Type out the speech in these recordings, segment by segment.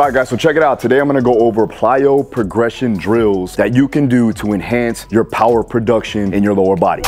All right, guys, so check it out. Today I'm gonna go over plyo progression drills that you can do to enhance your power production in your lower body.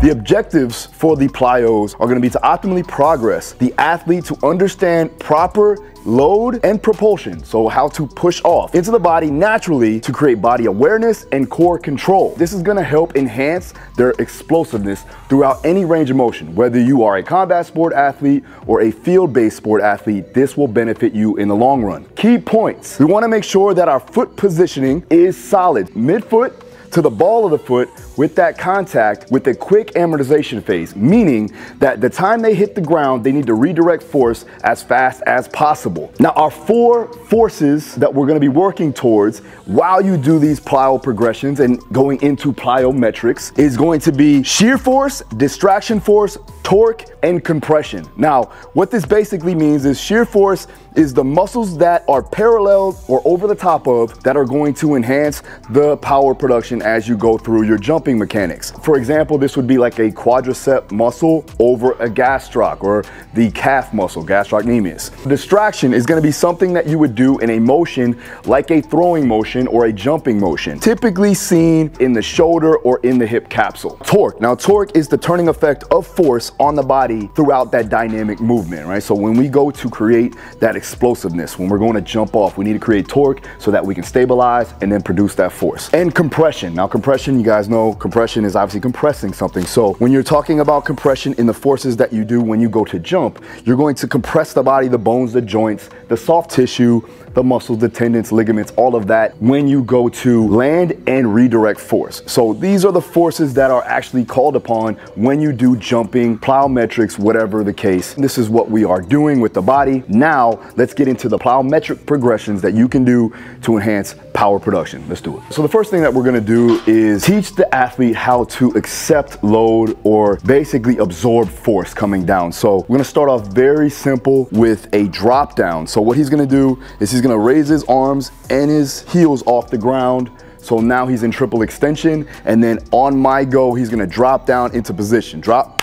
The objectives for the plyos are gonna be to optimally progress the athlete to understand proper load and propulsion, so how to push off into the body naturally to create body awareness and core control. This is gonna help enhance their explosiveness throughout any range of motion. Whether you are a combat sport athlete or a field-based sport athlete, this will benefit you in the long run. Key points: we wanna make sure that our foot positioning is solid, midfoot to the ball of the foot with that contact with a quick amortization phase, meaning that the time they hit the ground, they need to redirect force as fast as possible. Now, our four forces that we're gonna be working towards while you do these plyo progressions and going into plyometrics is going to be shear force, distraction force, torque, and compression. Now, what this basically means is shear force is the muscles that are parallel or over the top of that are going to enhance the power production as you go through your jumping mechanics. For example, this would be like a quadricep muscle over a gastroc or the calf muscle, gastrocnemius. Distraction is gonna be something that you would do in a motion like a throwing motion or a jumping motion, typically seen in the shoulder or in the hip capsule. Torque. Now, torque is the turning effect of force on the body throughout that dynamic movement, right? So when we go to create that explosiveness, when we're going to jump off, we need to create torque so that we can stabilize and then produce that force. And compression. Now, compression, you guys know compression is obviously compressing something. So when you're talking about compression in the forces that you do when you go to jump, you're going to compress the body, the bones, the joints, the soft tissue, the muscles, the tendons, ligaments, all of that when you go to land and redirect force. So these are the forces that are actually called upon when you do jumping, plyometrics, whatever the case. This is what we are doing with the body. Now, let's get into the plyometric progressions that you can do to enhance power production. Let's do it. So the first thing that we're gonna do is teach the athlete how to accept load or basically absorb force coming down. So we're gonna start off very simple with a drop down. So what he's gonna do is he's gonna raise his arms and his heels off the ground. So now he's in triple extension, and then on my go, he's gonna drop down into position. Drop,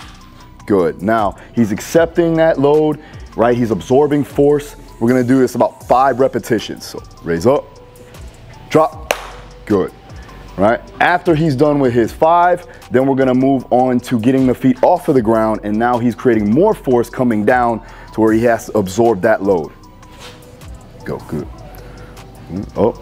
good. Now he's accepting that load, right? He's absorbing force. We're gonna do this about 5 repetitions. So raise up, drop, good. All right, after he's done with his 5, then we're gonna move on to getting the feet off of the ground, and now he's creating more force coming down to where he has to absorb that load. Go, good. Oh,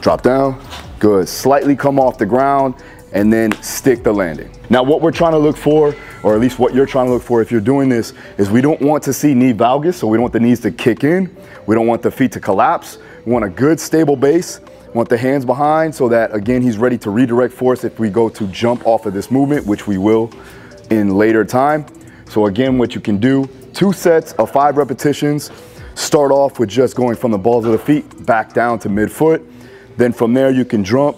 drop down, good. Slightly come off the ground and then stick the landing. Now, what we're trying to look for, or at least what you're trying to look for if you're doing this, is we don't want to see knee valgus, so we don't want the knees to kick in. We don't want the feet to collapse. We want a good stable base. We want the hands behind so that, again, he's ready to redirect force if we go to jump off of this movement, which we will in later time. So again, what you can do, 2 sets of 5 repetitions. Start off with just going from the balls of the feet back down to midfoot. Then from there, you can jump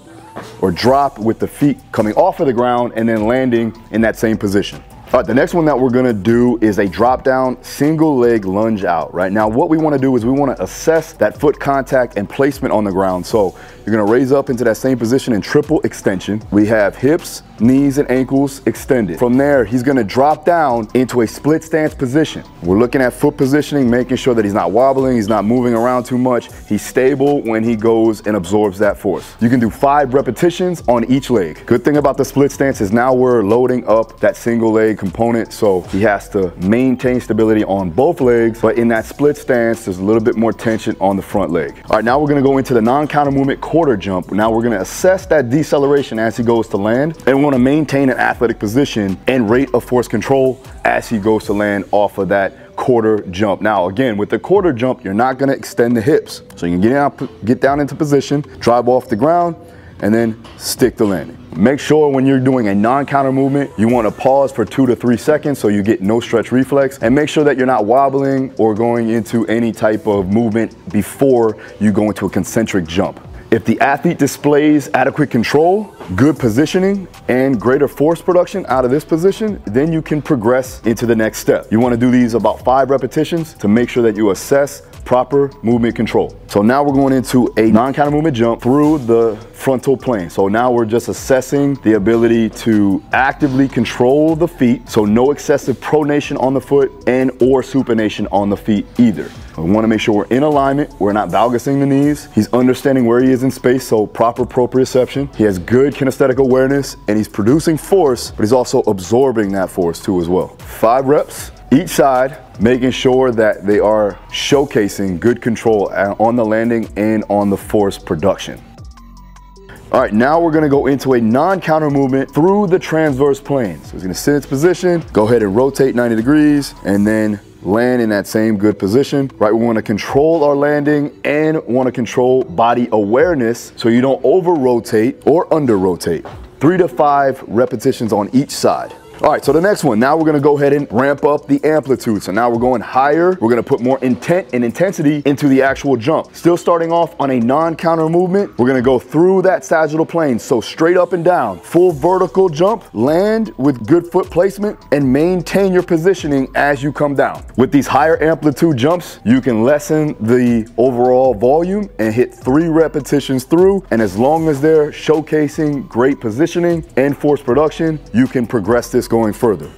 or drop with the feet coming off of the ground and then landing in that same position. All right, the next one that we're gonna do is a drop down single leg lunge out, right? Now, what we wanna do is we wanna assess that foot contact and placement on the ground. So you're gonna raise up into that same position in triple extension. We have hips, knees, and ankles extended. From there, he's gonna drop down into a split stance position. We're looking at foot positioning, making sure that he's not wobbling, he's not moving around too much. He's stable when he goes and absorbs that force. You can do 5 repetitions on each leg. Good thing about the split stance is now we're loading up that single leg component, so he has to maintain stability on both legs, but in that split stance, there's a little bit more tension on the front leg. All right, now we're gonna go into the non-counter movement quarter jump. Now we're gonna assess that deceleration as he goes to land, and we wanna maintain an athletic position and rate of force control as he goes to land off of that quarter jump. Now, again, with the quarter jump, you're not gonna extend the hips. So you can get down into position, drive off the ground, and then stick the landing. Make sure when you're doing a non-counter movement, you wanna pause for 2 to 3 seconds so you get no stretch reflex, and make sure that you're not wobbling or going into any type of movement before you go into a concentric jump. If the athlete displays adequate control, good positioning, and greater force production out of this position, then you can progress into the next step. You wanna do these about 5 repetitions to make sure that you assess proper movement control. So now we're going into a non-counter movement jump through the frontal plane. So now we're just assessing the ability to actively control the feet. So no excessive pronation on the foot and or supination on the feet either. So we want to make sure we're in alignment, we're not valgusing the knees. He's understanding where he is in space, so proper proprioception. He has good kinesthetic awareness, and he's producing force, but he's also absorbing that force too as well. 5 reps each side, making sure that they are showcasing good control on the landing and on the force production. All right, now we're gonna go into a non-counter movement through the transverse plane. So he's gonna sit in its position, go ahead and rotate 90 degrees, and then land in that same good position, right? We wanna control our landing and wanna control body awareness so you don't over-rotate or under-rotate. 3 to 5 repetitions on each side. All right, so the next one, now we're gonna go ahead and ramp up the amplitude. So now we're going higher. We're gonna put more intent and intensity into the actual jump. Still starting off on a non-counter movement. We're gonna go through that sagittal plane. So straight up and down, full vertical jump, land with good foot placement and maintain your positioning as you come down. With these higher amplitude jumps, you can lessen the overall volume and hit 3 repetitions through. And as long as they're showcasing great positioning and force production, you can progress this going further.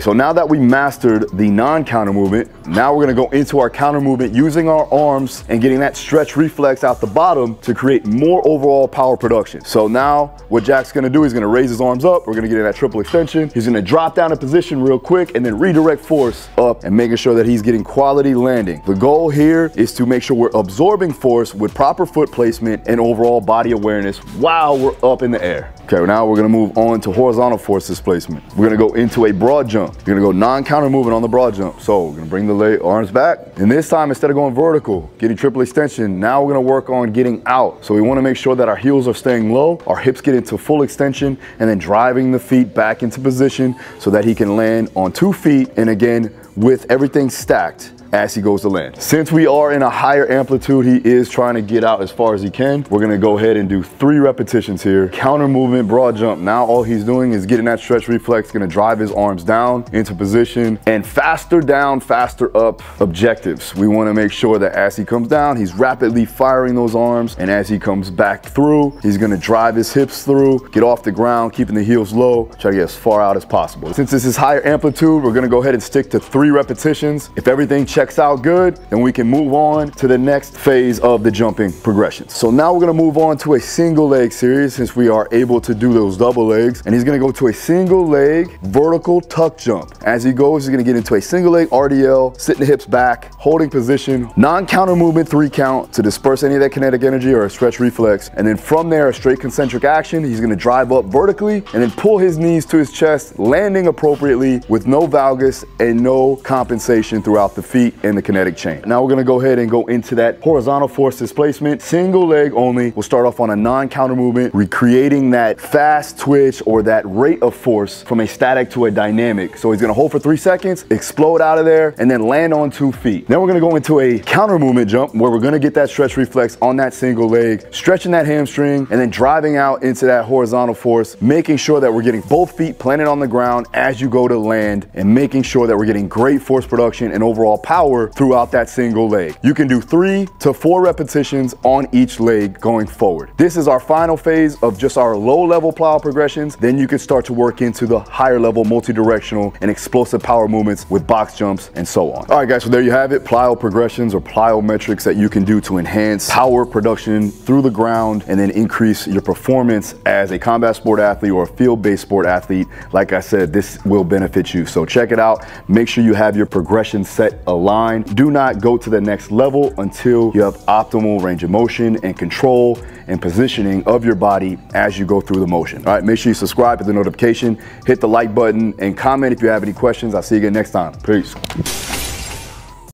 So now that we mastered the non-counter movement, now we're gonna go into our counter movement using our arms and getting that stretch reflex out the bottom to create more overall power production. So now what Jack's gonna do, he's gonna raise his arms up, we're gonna get in that triple extension, he's gonna drop down a position real quick and then redirect force up and making sure that he's getting quality landing. The goal here is to make sure we're absorbing force with proper foot placement and overall body awareness while we're up in the air. Okay, now we're gonna move on to horizontal force displacement. We're gonna go into a broad jump. You're gonna go non-counter movement on the broad jump. So we're gonna bring the arms back. And this time, instead of going vertical, getting triple extension, now we're gonna work on getting out. So we wanna make sure that our heels are staying low, our hips get into full extension, and then driving the feet back into position so that he can land on 2 feet. And again, with everything stacked as he goes to land. Since we are in a higher amplitude, he is trying to get out as far as he can. We're gonna go ahead and do 3 repetitions here. Counter movement, broad jump. Now all he's doing is getting that stretch reflex, gonna drive his arms down into position and faster down, faster up objectives. We wanna make sure that as he comes down, he's rapidly firing those arms, and as he comes back through, he's gonna drive his hips through, get off the ground, keeping the heels low, try to get as far out as possible. Since this is higher amplitude, we're gonna go ahead and stick to 3 repetitions. If everything checks out good, then we can move on to the next phase of the jumping progression. So now we're gonna move on to a single leg series since we are able to do those double legs. And he's gonna go to a single leg vertical tuck jump. As he goes, he's gonna get into a single leg RDL, sitting the hips back, holding position, non-counter movement 3 count to disperse any of that kinetic energy or a stretch reflex. And then from there, a straight concentric action. He's gonna drive up vertically and then pull his knees to his chest, landing appropriately with no valgus and no compensation throughout the feet and the kinetic chain. Now we're gonna go ahead and go into that horizontal force displacement, single leg only. We'll start off on a non-counter movement, recreating that fast twitch or that rate of force from a static to a dynamic. So he's gonna hold for 3 seconds, explode out of there, and then land on 2 feet. Then we're gonna go into a counter movement jump where we're gonna get that stretch reflex on that single leg, stretching that hamstring, and then driving out into that horizontal force, making sure that we're getting both feet planted on the ground as you go to land, and making sure that we're getting great force production and overall power throughout that single leg. You can do 3 to 4 repetitions on each leg going forward. This is our final phase of just our low level plyo progressions. Then you can start to work into the higher level multi-directional and explosive power movements with box jumps and so on. All right guys, so there you have it, plyo progressions or plyometrics that you can do to enhance power production through the ground and then increase your performance as a combat sport athlete or a field-based sport athlete. Like I said, this will benefit you. So check it out. Make sure you have your progression set aligned. Do not go to the next level until you have optimal range of motion and control and positioning of your body as you go through the motion. All right, make sure you subscribe to the notification, hit the like button, and comment if you have any questions. I'll see you again next time. Peace.